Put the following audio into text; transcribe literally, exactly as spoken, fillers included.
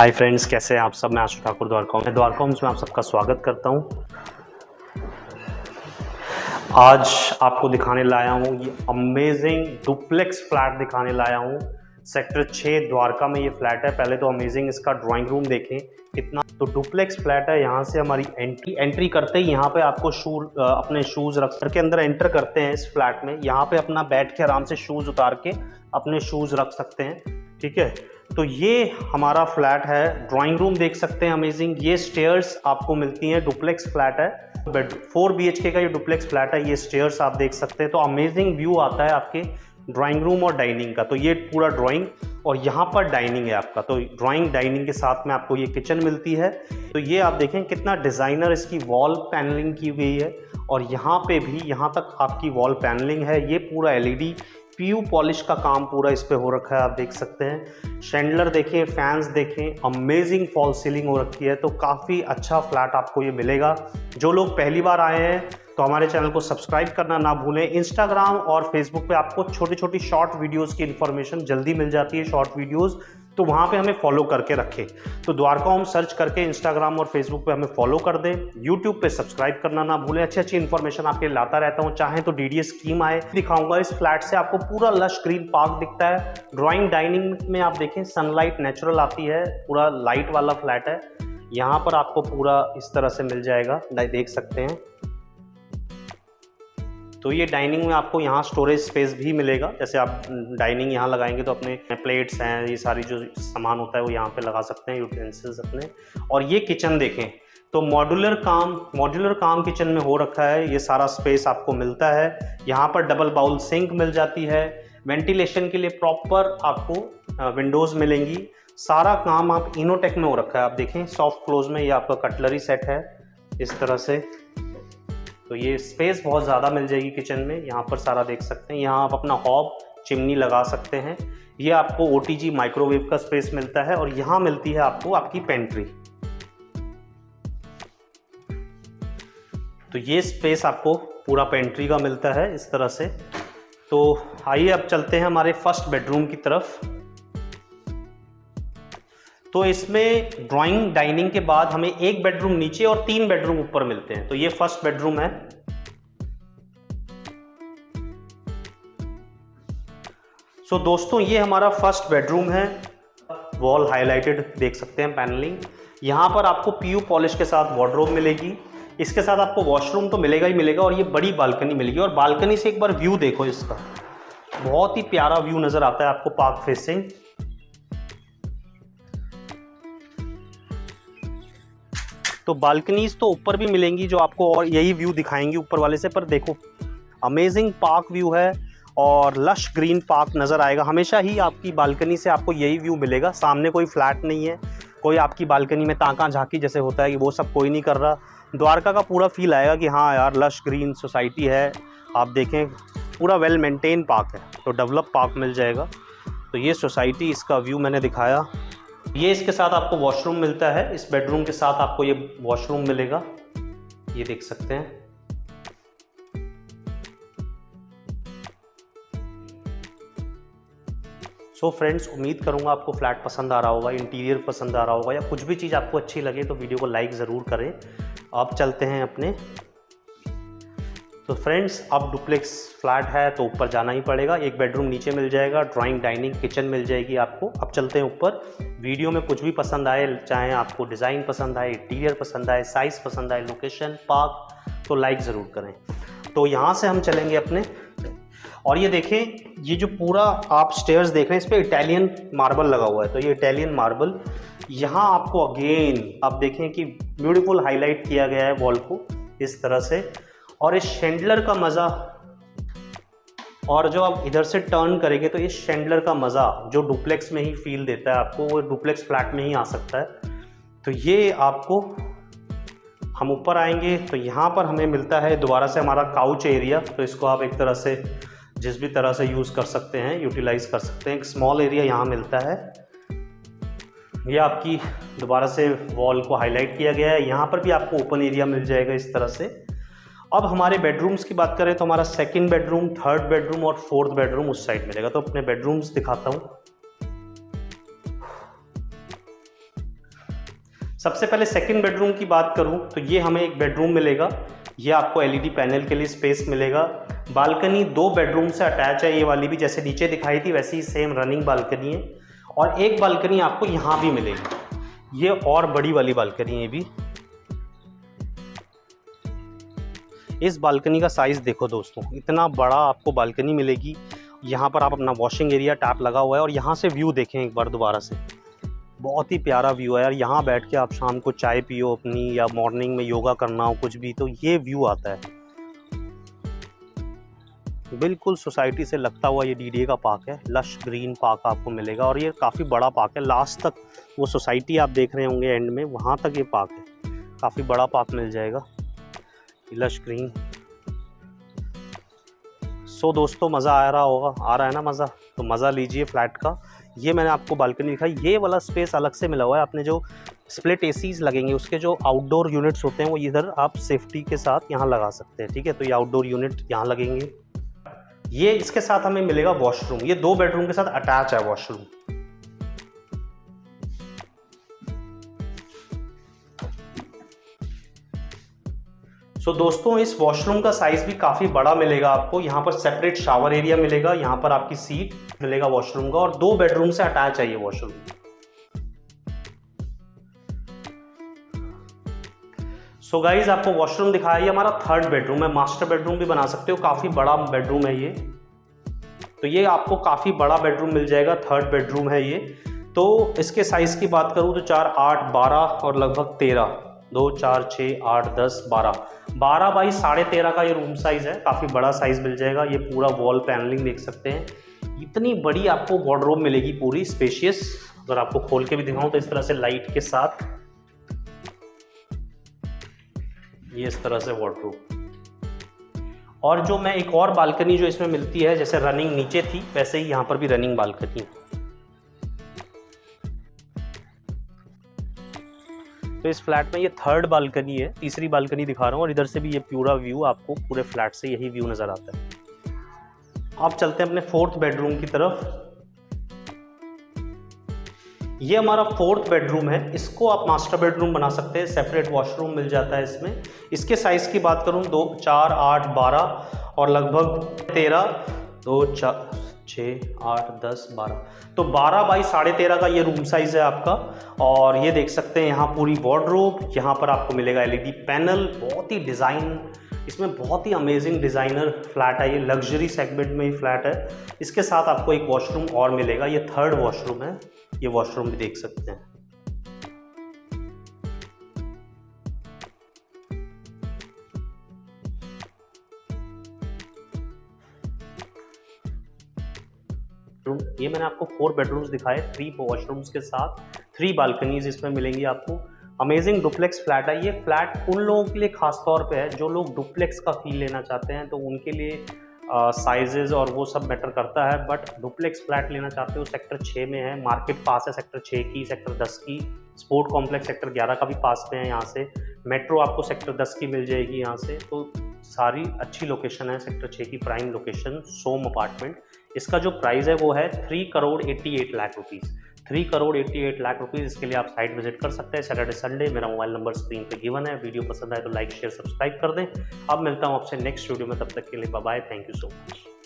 Hi friends, कैसे हैं आप सब। मैं आशू ठाकुर द्वारका हूँ। मैं द्वारका होम्स में आप सबका स्वागत करता हूँ। आज आपको दिखाने लाया हूँ ये अमेजिंग डुप्लेक्स फ्लैट दिखाने लाया हूँ। सेक्टर छः द्वारका में ये फ्लैट है। पहले तो अमेजिंग इसका ड्राइंग रूम देखें कितना। तो डुप्लेक्स फ्लैट है। यहाँ से हमारी एंट्री एंट्री करते ही यहाँ पे आपको शू अपने शूज़ रख करके अंदर एंटर करते हैं इस फ्लैट में। यहाँ पे अपना बैठ के आराम से शूज़ उतार के अपने शूज़ रख सकते हैं, ठीक है। तो ये हमारा फ्लैट है, ड्राइंग रूम देख सकते हैं अमेजिंग। ये स्टेयर्स आपको मिलती हैं, डुप्लेक्स फ्लैट है, bed four B H K का ये डुप्लेक्स फ्लैट है। ये स्टेयर्स आप देख सकते हैं। तो अमेजिंग व्यू आता है आपके ड्राइंग रूम और डाइनिंग का। तो ये पूरा ड्राइंग और यहाँ पर डाइनिंग है आपका। तो ड्राइंग डाइनिंग के साथ में आपको ये किचन मिलती है। तो ये आप देखें कितना डिज़ाइनर इसकी वॉल पैनलिंग की हुई है। और यहाँ पे भी यहाँ तक आपकी वॉल पैनलिंग है। ये पूरा L E D P U polish का काम पूरा इस पे हो रखा है, आप देख सकते हैं। शैंडलर देखें, फैंस देखें, अमेजिंग फॉल सीलिंग हो रखी है। तो काफ़ी अच्छा फ्लैट आपको ये मिलेगा। जो लोग पहली बार आए हैं तो हमारे चैनल को सब्सक्राइब करना ना भूलें। इंस्टाग्राम और फेसबुक पे आपको छोटी छोटी शॉर्ट वीडियोस की इन्फॉर्मेशन जल्दी मिल जाती है, शॉर्ट वीडियोस। तो वहाँ पे हमें फॉलो करके रखें। तो द्वारका होम सर्च करके इंस्टाग्राम और फेसबुक पे हमें फॉलो कर दें। यूट्यूब पे सब्सक्राइब करना ना भूलें। अच्छी अच्छी इन्फॉर्मेशन आपके लाता रहता हूँ। चाहे तो डीडीए स्कीम आए दिखाऊंगा। इस फ्लैट से आपको पूरा लश ग्रीन पार्क दिखता है। ड्राइंग डाइनिंग में आप देखें सनलाइट नेचुरल आती है, पूरा लाइट वाला फ्लैट है। यहाँ पर आपको पूरा इस तरह से मिल जाएगा, देख सकते हैं। तो ये डाइनिंग में आपको यहाँ स्टोरेज स्पेस भी मिलेगा। जैसे आप डाइनिंग यहाँ लगाएंगे तो अपने प्लेट्स हैं, ये सारी जो सामान होता है वो यहाँ पे लगा सकते हैं, यूटेंसिल्स अपने। और ये किचन देखें तो मॉड्यूलर काम मॉड्यूलर काम किचन में हो रखा है। ये सारा स्पेस आपको मिलता है। यहाँ पर डबल बाउल सिंक मिल जाती है। वेंटिलेशन के लिए प्रॉपर आपको विंडोज़ मिलेंगी। सारा काम आप इनोटेक में हो रखा है, आप देखें। सॉफ्ट क्लोज में ये आपका कटलरी सेट है इस तरह से। तो ये स्पेस बहुत ज़्यादा मिल जाएगी किचन में। यहाँ पर सारा देख सकते हैं। यहाँ आप अपना हॉब चिमनी लगा सकते हैं। ये आपको ओ टी जी माइक्रोवेव का स्पेस मिलता है। और यहाँ मिलती है आपको आपकी पेंट्री। तो ये स्पेस आपको पूरा पेंट्री का मिलता है इस तरह से। तो आइए अब चलते हैं हमारे फर्स्ट बेडरूम की तरफ। तो इसमें ड्राइंग डाइनिंग के बाद हमें एक बेडरूम नीचे और तीन बेडरूम ऊपर मिलते हैं। तो ये फर्स्ट बेडरूम है। सो so, दोस्तों ये हमारा फर्स्ट बेडरूम है। वॉल हाईलाइटेड देख सकते हैं पैनलिंग। यहाँ पर आपको पीयू पॉलिश के साथ वार्डरोब मिलेगी। इसके साथ आपको वॉशरूम तो मिलेगा ही मिलेगा। और ये बड़ी बालकनी मिलेगी। और बालकनी से एक बार व्यू देखो इसका, बहुत ही प्यारा व्यू नज़र आता है आपको पार्क फेसिंग। तो बालकनीज तो ऊपर भी मिलेंगी जो आपको और यही व्यू दिखाएंगी ऊपर वाले से। पर देखो अमेजिंग पार्क व्यू है और लश ग्रीन पार्क नज़र आएगा। हमेशा ही आपकी बालकनी से आपको यही व्यू मिलेगा। सामने कोई फ्लैट नहीं है, कोई आपकी बालकनी में ताका झांकी जैसे होता है कि वो सब कोई नहीं कर रहा। द्वारका का पूरा फील आएगा कि हाँ यार लश ग्रीन सोसाइटी है। आप देखें पूरा वेल मेंटेन पार्क है, तो डेवलप पार्क मिल जाएगा। तो ये सोसाइटी, इसका व्यू मैंने दिखाया। ये इसके साथ आपको वॉशरूम मिलता है। इस बेडरूम के साथ आपको ये वॉशरूम मिलेगा, ये देख सकते हैं। सो फ्रेंड्स, उम्मीद करूंगा आपको फ्लैट पसंद आ रहा होगा, इंटीरियर पसंद आ रहा होगा, या कुछ भी चीज़ आपको अच्छी लगे तो वीडियो को लाइक ज़रूर करें। अब चलते हैं अपने। तो फ्रेंड्स, अब डुप्लेक्स फ्लैट है तो ऊपर जाना ही पड़ेगा। एक बेडरूम नीचे मिल जाएगा, ड्राइंग डाइनिंग किचन मिल जाएगी आपको। अब चलते हैं ऊपर। वीडियो में कुछ भी पसंद आए, चाहे आपको डिज़ाइन पसंद आए, इंटीरियर पसंद आए, साइज़ पसंद आए, लोकेशन, पार्क, तो लाइक ज़रूर करें। तो यहाँ से हम चलेंगे अपने। और ये देखें, ये जो पूरा आप स्टेयर्स देख रहे हैं इस पर इटालियन मार्बल लगा हुआ है। तो ये इटालियन मार्बल यहाँ आपको अगेन आप देखें कि ब्यूटीफुल हाईलाइट किया गया है वॉल को इस तरह से। और इस शैंडलर का मज़ा, और जो आप इधर से टर्न करेंगे तो इस शैंडलर का मज़ा जो डुप्लेक्स में ही फील देता है आपको, वो डुप्लेक्स फ्लैट में ही आ सकता है। तो ये आपको, हम ऊपर आएंगे तो यहाँ पर हमें मिलता है दोबारा से हमारा काउच एरिया। तो इसको आप एक तरह से जिस भी तरह से यूज़ कर सकते हैं, यूटिलाइज़ कर सकते हैं। एक स्मॉल एरिया यहाँ मिलता है। ये आपकी दोबारा से वॉल को हाईलाइट किया गया है। यहाँ पर भी आपको ओपन एरिया मिल जाएगा इस तरह से। अब हमारे बेडरूम्स की बात करें तो हमारा सेकंड बेडरूम, थर्ड बेडरूम और फोर्थ बेडरूम उस साइड मिलेगा। तो अपने बेडरूम्स दिखाता हूँ। सबसे पहले सेकंड बेडरूम की बात करूं तो ये हमें एक बेडरूम मिलेगा, ये आपको एलईडी पैनल के लिए स्पेस मिलेगा। बालकनी दो बेडरूम से अटैच है, ये वाली भी जैसे नीचे दिखाई थी वैसी ही सेम रनिंग बालकनी है, और एक बालकनी आपको यहाँ भी मिलेगी, ये और बड़ी वाली बालकनी है भी। इस बालकनी का साइज़ देखो दोस्तों, इतना बड़ा आपको बालकनी मिलेगी। यहाँ पर आप अपना वॉशिंग एरिया टैप लगा हुआ है, और यहाँ से व्यू देखें एक बार दोबारा से, बहुत ही प्यारा व्यू है यार। यहाँ बैठ के आप शाम को चाय पियो अपनी, या मॉर्निंग में योगा करना हो कुछ भी, तो ये व्यू आता है। बिल्कुल सोसाइटी से लगता हुआ ये डीडीए का पार्क है, लश ग्रीन पार्क आपको मिलेगा, और ये काफ़ी बड़ा पार्क है। लास्ट तक वो सोसाइटी आप देख रहे होंगे एंड में, वहाँ तक ये पार्क है, काफ़ी बड़ा पार्क मिल जाएगा, लश ग्रीन। सो दोस्तों मज़ा आ रहा होगा, आ रहा है ना मज़ा, तो मज़ा लीजिए फ्लैट का। ये मैंने आपको बालकनी दिखाई, ये वाला स्पेस अलग से मिला हुआ है। आपने जो स्प्लिट एसीज लगेंगे उसके जो आउटडोर यूनिट्स होते हैं वो इधर आप सेफ्टी के साथ यहाँ लगा सकते हैं, ठीक है। तो ये आउटडोर यूनिट यहाँ लगेंगे। ये इसके साथ हमें मिलेगा वॉशरूम, ये दो बेडरूम के साथ अटैच है वॉशरूम। सो so, दोस्तों इस वॉशरूम का साइज़ भी काफ़ी बड़ा मिलेगा आपको। यहाँ पर सेपरेट शावर एरिया मिलेगा, यहाँ पर आपकी सीट मिलेगा वॉशरूम का, और दो बेडरूम से अटैच है ये वॉशरूम। सो गाइज आपको वॉशरूम दिखाया, ये हमारा थर्ड बेडरूम है, मास्टर बेडरूम भी बना सकते हो, काफ़ी बड़ा बेडरूम है ये। तो ये आपको काफ़ी बड़ा बेडरूम मिल जाएगा, थर्ड बेडरूम है ये। तो इसके साइज़ की बात करूँ तो चार, आठ, बारह और लगभग तेरह, दो, चार, छः, आठ, दस, बारह, बारह बाई साढ़े तेरह का ये रूम साइज़ है, काफ़ी बड़ा साइज़ मिल जाएगा। ये पूरा वॉल पैनलिंग देख सकते हैं, इतनी बड़ी आपको वार्डरोब मिलेगी पूरी स्पेशियस। अगर आपको खोल के भी दिखाऊं तो इस तरह से लाइट के साथ ये इस तरह से वार्डरोब। और जो मैं एक और बालकनी जो इसमें मिलती है, जैसे रनिंग नीचे थी वैसे ही यहाँ पर भी रनिंग बालकनी है। तो इस फ्लैट में ये थर्ड बालकनी है, तीसरी बालकनी दिखा रहा हूँ, और इधर से भी ये पूरा व्यू आपको पूरे फ्लैट से यही व्यू नज़र आता है। आप चलते हैं अपने फोर्थ बेडरूम की तरफ। ये हमारा फोर्थ बेडरूम है, इसको आप मास्टर बेडरूम बना सकते हैं, सेपरेट वॉशरूम मिल जाता है इसमें। इसके साइज़ की बात करूँ दो, चार, आठ, बारह और लगभग तेरह, दो, चार, छः, आठ, दस, बारह, तो बारह बाई साढ़े तेरह का ये रूम साइज़ है आपका। और ये देख सकते हैं यहाँ पूरी वार्डरोब, यहाँ पर आपको मिलेगा एलईडी पैनल, बहुत ही डिज़ाइन, इसमें बहुत ही अमेजिंग डिज़ाइनर फ्लैट है ये, लग्जरी सेगमेंट में ही फ्लैट है। इसके साथ आपको एक वॉशरूम और मिलेगा, ये थर्ड वॉशरूम है, ये वॉशरूम भी देख सकते हैं। ये मैंने आपको फोर बेडरूम्स दिखाए, थ्री वॉशरूम्स के साथ थ्री बालकनीज इसमें मिलेंगी आपको। अमेजिंग डुप्लेक्स फ्लैट है ये। फ्लैट उन लोगों के लिए खास तौर पे है जो लोग डुप्लेक्स का फील लेना चाहते हैं, तो उनके लिए साइजेज़ और वो सब मैटर करता है। बट डुप्लेक्स फ्लैट लेना चाहते हो, सेक्टर छः में है, मार्केट पास है सेक्टर छः की, सेक्टर दस की, स्पोर्ट कॉम्प्लेक्स सेक्टर ग्यारह का भी पास में है, यहाँ से मेट्रो आपको सेक्टर दस की मिल जाएगी यहाँ से। तो सारी अच्छी लोकेशन है, सेक्टर छः की प्राइम लोकेशन, सोम अपार्टमेंट। इसका जो प्राइस है वो है three crore eighty eight lakh rupees, three crore eighty eight lakh rupees. इसके लिए आप साइट विजिट कर सकते हैं सैटरडे संडे। मेरा मोबाइल नंबर स्क्रीन पे गिवन है। वीडियो पसंद आए तो लाइक शेयर सब्सक्राइब कर दें। अब मिलता हूँ आपसे नेक्स्ट वीडियो में, तब तक के लिए bye bye, thank you so much.